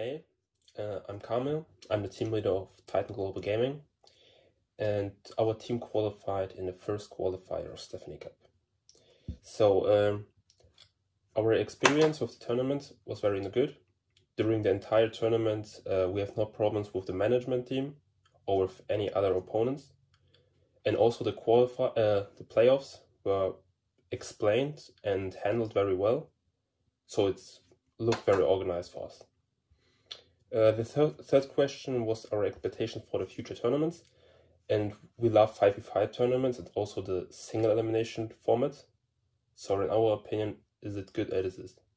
Hey, I'm Kamil. I'm the team leader of Titan Global Gaming, and our team qualified in the first qualifier of Stephanie Cup. So our experience with the tournament was very good. During the entire tournament, we have no problems with the management team or with any other opponents, and also the playoffs were explained and handled very well. So it's looked very organized for us. The third question was our expectation for the future tournaments, and we love 5v5 tournaments and also the single elimination format. So in our opinion, is it good as it is?